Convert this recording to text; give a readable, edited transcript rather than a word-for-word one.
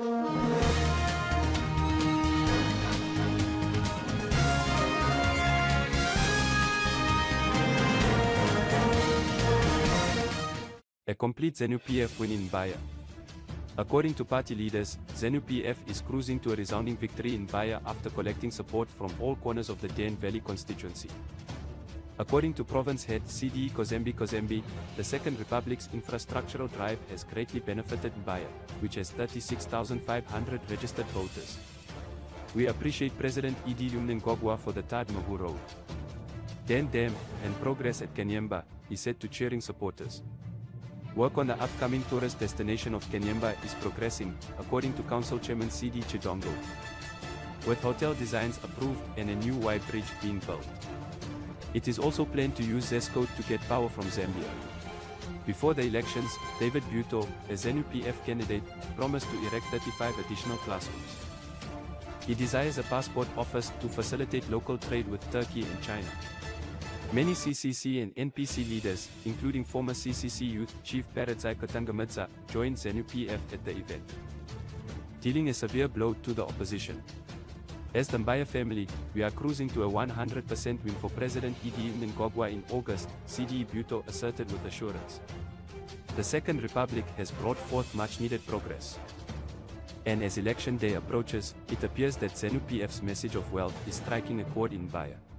A complete Zanu PF win in Baya. According to party leaders, Zanu PF is cruising to a resounding victory in Baya after collecting support from all corners of the Dane Valley constituency. According to province head CDE Kozembi, the Second Republic's infrastructural drive has greatly benefited Baya, which has 36,500 registered voters. We appreciate President ED Mnangagwa for the Tadmahura road. Dem and progress at Kenyemba, he said to cheering supporters. Work on the upcoming tourist destination of Kenyemba is progressing, according to Council Chairman CD Chidongo. With hotel designs approved and a new Y bridge being built. It is also planned to use ZESCO to get power from Zambia. Before the elections, David Buto, a Zanu PF candidate, promised to erect 35 additional classrooms. He desires a passport office to facilitate local trade with Turkey and China. Many CCC and NPC leaders, including former CCC Youth Chief Paradzai Katangamitsa, joined Zanu PF at the event, dealing a severe blow to the opposition. As the Mbaya family, we are cruising to a 100% win for President ED Mnangagwa in August, CDE Buto asserted with assurance. The Second Republic has brought forth much-needed progress. And as election day approaches, it appears that Zanu PF's message of wealth is striking a chord in Mbaya.